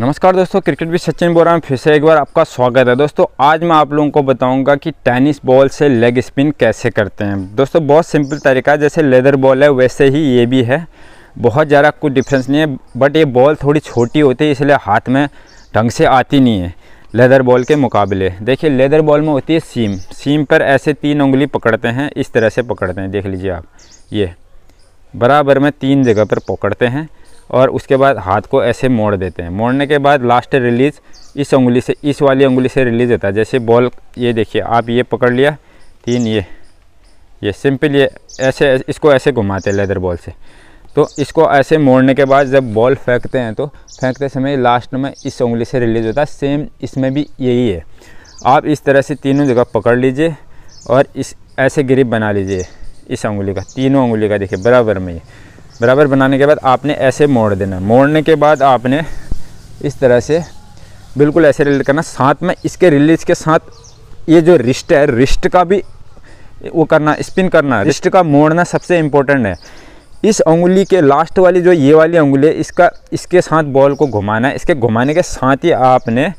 नमस्कार दोस्तों, cricket with Sachin बोरा में फिर से एक बार आपका स्वागत है। दोस्तों आज मैं आप लोगों को बताऊंगा कि टेनिस बॉल से लेग स्पिन कैसे करते हैं। दोस्तों बहुत सिंपल तरीका है, जैसे लेदर बॉल है वैसे ही ये भी है, बहुत ज़्यादा कुछ डिफरेंस नहीं है। बट ये बॉल थोड़ी छोटी होती है इसलिए हाथ में ढंग से आती नहीं है लेदर बॉल के मुकाबले। देखिए लेदर बॉल में होती है सीम पर ऐसे तीन उंगली पकड़ते हैं, इस तरह से पकड़ते हैं, देख लीजिए आप, ये बराबर में तीन जगह पर पकड़ते हैं और उसके बाद हाथ को ऐसे मोड़ देते हैं। मोड़ने के बाद लास्ट रिलीज़ इस उंगली से, इस वाली उंगली से रिलीज़ होता है। जैसे बॉल ये देखिए आप, ये पकड़ लिया तीन, ये सिंपल, ये ऐसे इसको ऐसे घुमाते हैं लेदर बॉल से। तो इसको ऐसे मोड़ने के बाद जब बॉल फेंकते हैं तो फेंकते समय लास्ट में इस उंगली से रिलीज़ होता है। सेम इसमें भी यही है, आप इस तरह से तीनों जगह पकड़ लीजिए और इस ऐसे ग्रिप बना लीजिए इस उंगली का, तीनों उंगली का, देखिए बराबर में, ये बराबर बनाने के बाद आपने ऐसे मोड़ देना। मोड़ने के बाद आपने इस तरह से बिल्कुल ऐसे रिलीज करना, साथ में इसके रिलीज के साथ ये जो रिस्ट है, रिस्ट का भी वो करना, स्पिन करना, रिस्ट का मोड़ना सबसे इम्पोर्टेंट है। इस उंगली के लास्ट वाली जो ये वाली उंगली है, इसका इसके साथ बॉल को घुमाना है। इसके घुमाने के साथ ही आपने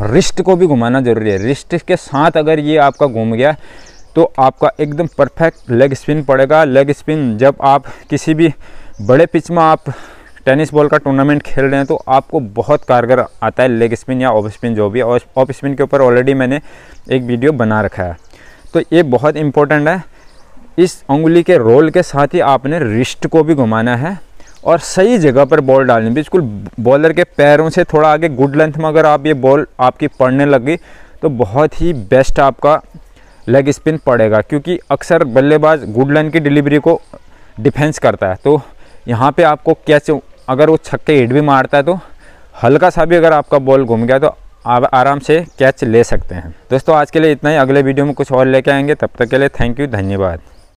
रिस्ट को भी घुमाना ज़रूरी है। रिस्ट के साथ अगर ये आपका घूम गया तो आपका एकदम परफेक्ट लेग स्पिन पड़ेगा। लेग स्पिन जब आप किसी भी बड़े पिच में आप टेनिस बॉल का टूर्नामेंट खेल रहे हैं तो आपको बहुत कारगर आता है लेग स्पिन या ऑफ स्पिन, जो भी है। ऑफ स्पिन के ऊपर ऑलरेडी मैंने एक वीडियो बना रखा है, तो ये बहुत इम्पोर्टेंट है। इस उंगली के रोल के साथ ही आपने रिस्ट को भी घुमाना है और सही जगह पर बॉल डालनी, बिल्कुल बॉलर के पैरों से थोड़ा आगे, गुड लेंथ में अगर आप ये बॉल आपकी पड़ने लगी तो बहुत ही बेस्ट आपका लेग स्पिन पड़ेगा। क्योंकि अक्सर बल्लेबाज गुड लेंथ की डिलीवरी को डिफेंस करता है, तो यहाँ पे आपको कैच, अगर वो छक्के हिट भी मारता है तो हल्का सा भी अगर आपका बॉल घूम गया तो आप आराम से कैच ले सकते हैं। दोस्तों आज के लिए इतना ही, अगले वीडियो में कुछ और लेके आएंगे। तब तक के लिए थैंक यू, धन्यवाद।